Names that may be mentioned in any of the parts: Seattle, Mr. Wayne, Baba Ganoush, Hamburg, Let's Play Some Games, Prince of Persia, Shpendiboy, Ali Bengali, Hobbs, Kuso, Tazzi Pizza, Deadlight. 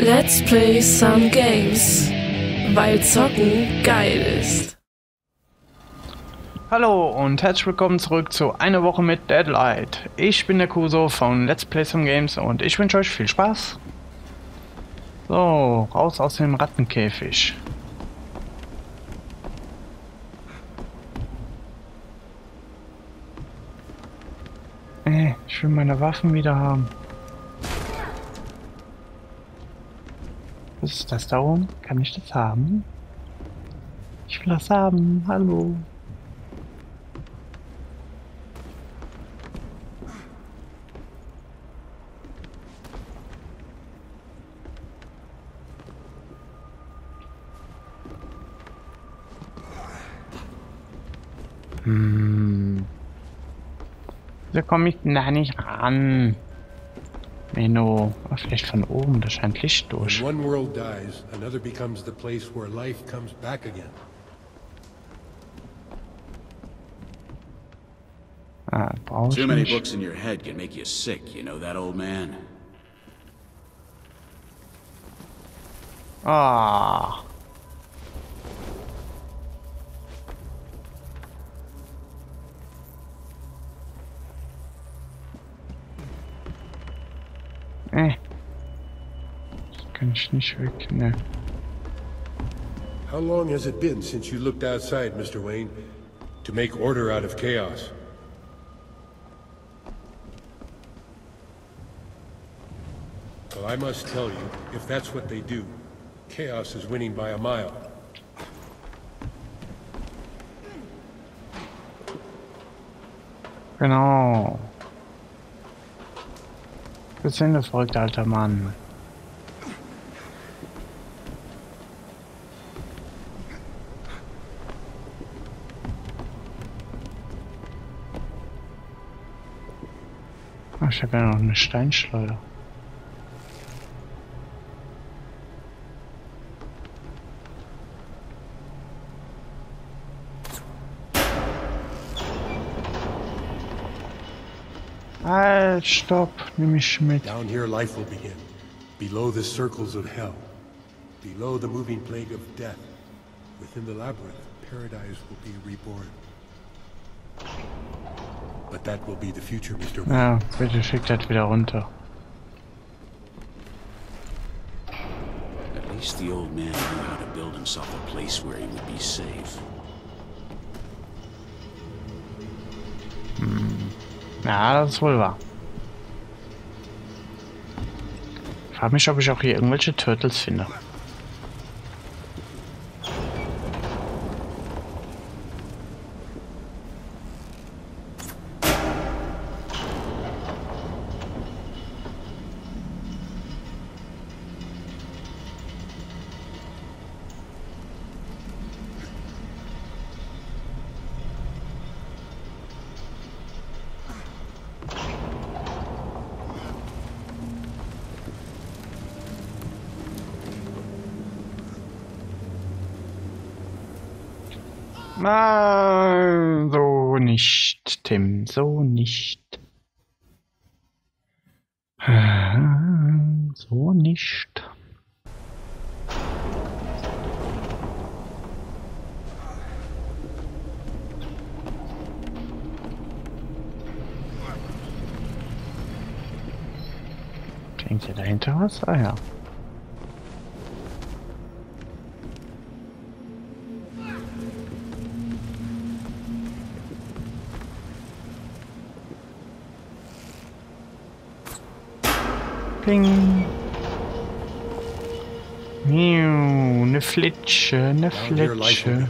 Let's Play Some Games, weil Zocken geil ist. Hallo und herzlich willkommen zurück zu einer Woche mit Deadlight. Ich bin der Kuso von Let's Play Some Games und ich wünsche euch viel Spaß. So, raus aus dem Rattenkäfig. Ich will meine Waffen wieder haben. Was ist das da oben? Kann ich das haben? Ich will das haben. Hallo. Da komme ich da nicht ran. Menno, vielleicht von oben, da scheint Licht durch. One world dies, another becomes the place where life comes back again. Ah, brauche ich nicht. Too many books in your head can make you sick, you know that, old man. Ah. Kann ich nicht weg, ne. How long has it been since you looked outside, Mr. Wayne, to make order out of chaos? Well, I must tell you, if that's what they do, chaos is winning by a mile. Genau. Wir sind das verrückt, alter Mann. Ach, ich habe ja noch eine Steinschleuder. Halt, stopp, nimm mich mit. Down here life will begin. Below the circles of hell. Below the moving plague of death. Within the labyrinth, paradise will be reborn. But that will be the future, Mr. Wayne. Ja, bitte schickt das wieder runter. At least the old man knew how to build himself a place where he would be safe. Ja, das ist wohl wahr. Ich frage mich, ob ich auch hier irgendwelche Turtles finde. Nein, so nicht, Tim, so nicht. So nicht. Klingt hier dahinter was? Ah ja. Miau, ne Flitsche, ne Flitsche.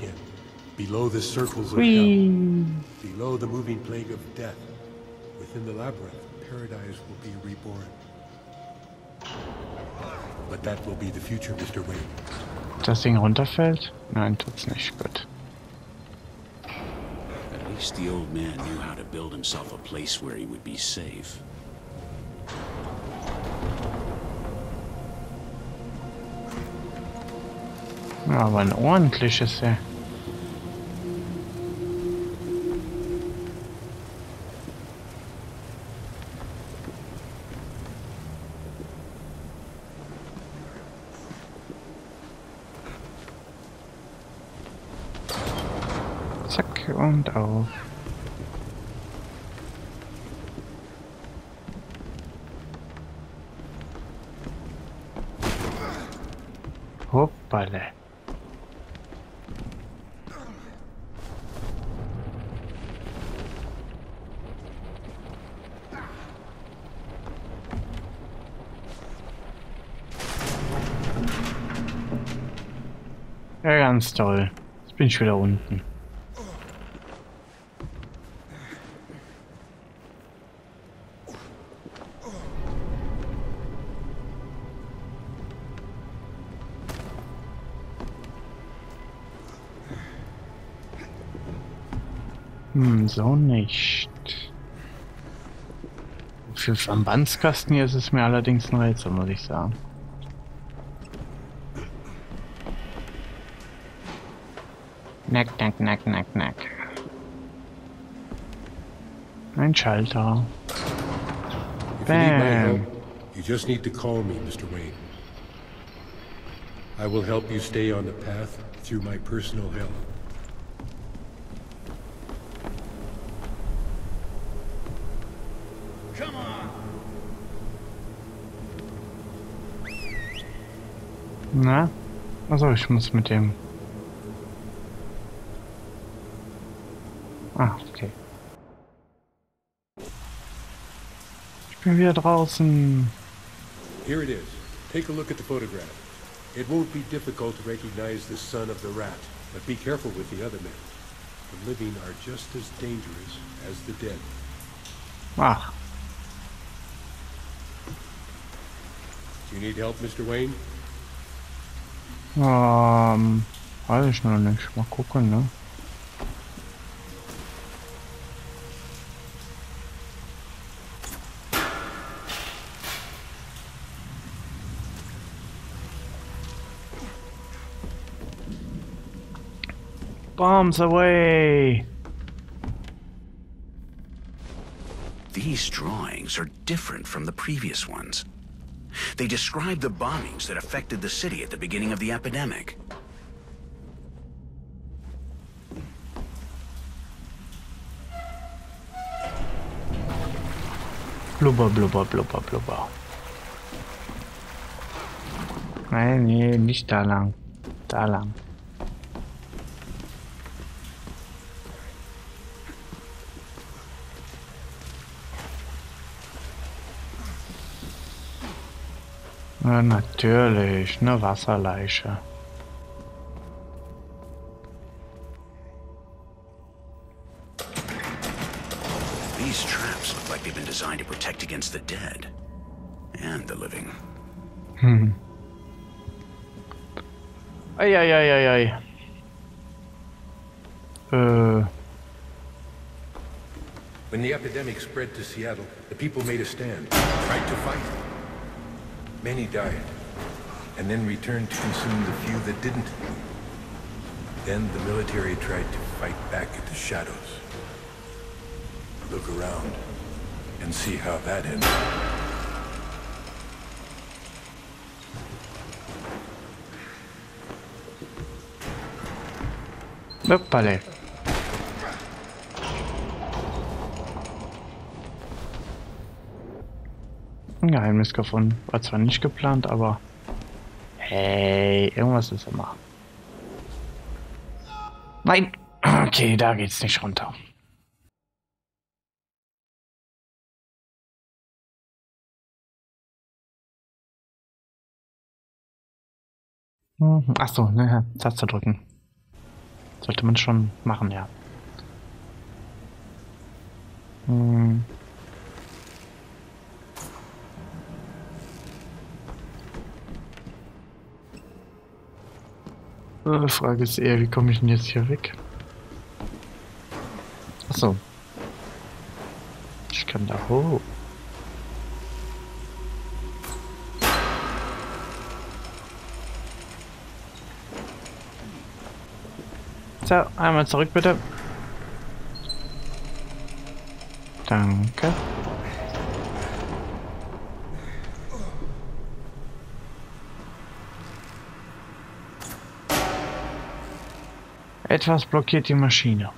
Below the circles of hell, below the moving plague of death, within the labyrinth, paradise will be reborn. But that will be the future, Mr. Wayne. Das Ding runterfällt? Nein, tut's nicht. Gut. At least the old man knew how to build himself a place where he would be safe. Ja, aber ein ordentliches, ja. Zack und auf. Hoppale. Ja, ganz toll. Jetzt bin ich wieder unten. So nicht. Für Verbandskasten hier ist es mir allerdings ein Rätsel, muss ich sagen. Knack, knack, knack, knack, knack. Ein Schalter. Bam. You just need to call me, Mr. Wayne. I will help you stay on the path through my personal help. Na? Also ich muss mit dem... Ah, okay. Ich bin wieder draußen. Here it is. Take a look at the photograph. It won't be difficult to recognize the son of the rat, but be careful with the other men. The living are just as dangerous as the dead. Ah. Do you need help, Mr. Wayne? Weiß ich noch nicht. Mal gucken, ne? Bombs away! These drawings are different from the previous ones. They describe the bombings that affected the city at the beginning of the epidemic. Blubber, blubber, blubber, blubber. Nein, nee, nicht da lang. Da lang. Ja, natürlich, eine Wasserleiche. These traps look like they've been designed to protect against the dead and the living. Hm. Ei, ei, ei, ei, ei. When the epidemic spread to Seattle, the people made a stand, tried to fight. Many died, and then returned to consume the few that didn't. Then the military tried to fight back at the shadows. Look around and see how that ended. Hoppale. Ein Geheimnis gefunden. War zwar nicht geplant, aber... Hey, irgendwas ist immer. Nein! Okay, da geht's nicht runter. Achso, naja, Taste drücken. Sollte man schon machen, ja. Hm. Die Frage ist eher, wie komme ich denn jetzt hier weg? Achso. Ich kann da hoch. So, einmal zurück bitte. Danke. Etwas blockiert die Maschine.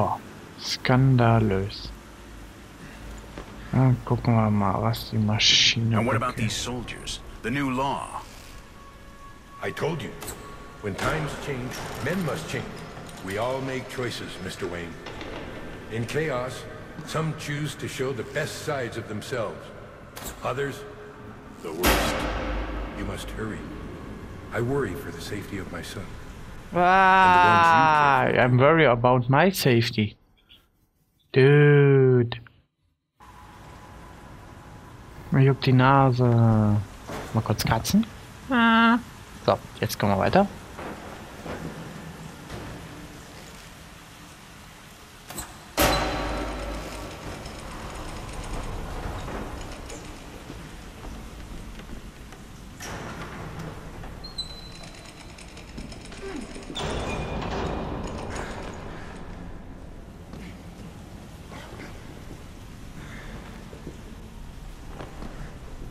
Oh, skandalös. Ja, gucken wir mal, was die Maschine. And what about these soldiers? The new law. I told you, when times change, men must change. We all make choices, Mr. Wayne. In chaos, some choose to show the best sides of themselves. Others, the worst. You must hurry. I worry for the safety of my son. Ah, I'm worried about my safety. Dude. Mir juckt die Nase. Mal kurz kratzen. Ah. So, jetzt kommen wir weiter.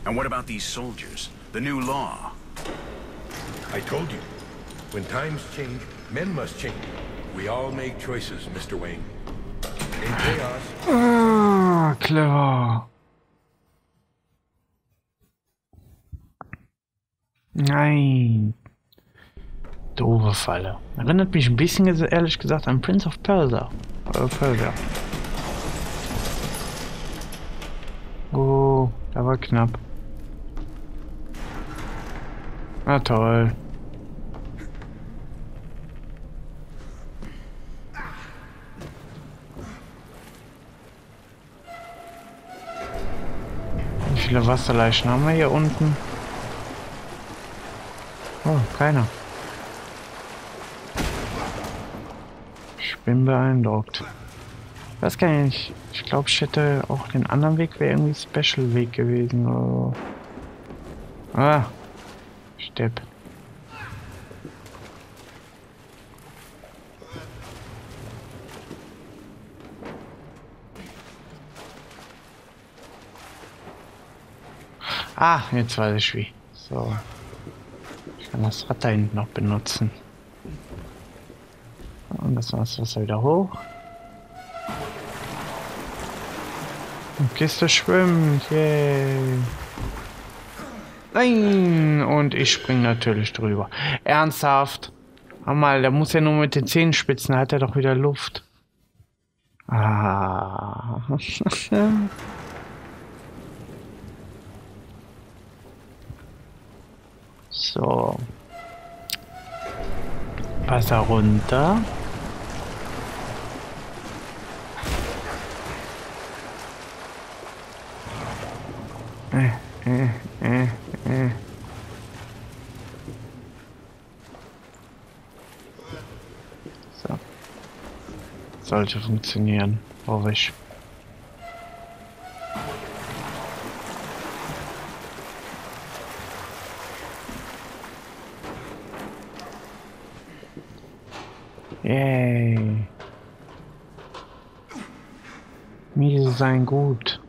And what about these soldiers? The new law. I told you, when times change, men must change. We all make choices, Mr. Wayne. In chaos. Ah, clever. Nein. Doofe Falle. Erinnert mich ein bisschen, ehrlich gesagt, an Prince of Persia. Oh, da war knapp. Na toll. Wie viele Wasserleichen haben wir hier unten? Oh, keiner. Ich bin beeindruckt. Weiß gar nicht. Ich glaube, ich hätte auch den anderen Weg, wäre irgendwie Special-Weg gewesen. Oh. Ah. Step. Ah, jetzt weiß ich wie. So. Ich kann das Rad da hinten noch benutzen. Und das war das Wasser wieder hoch. Und Kiste schwimmt. Yay. Nein! Und ich springe natürlich drüber. Ernsthaft? Mal, der muss ja nur mit den Zehenspitzen, da hat er doch wieder Luft. Ah. So. Wasser runter. So. Sollte funktionieren, hoffe ich. Yay. Miese sein gut.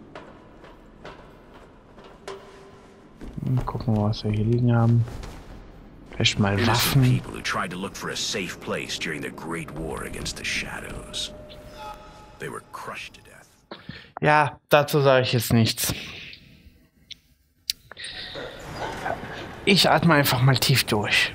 Gucken, was wir hier liegen haben. Vielleicht mal Waffen. Ja, dazu sage ich jetzt nichts. Ich atme einfach mal tief durch.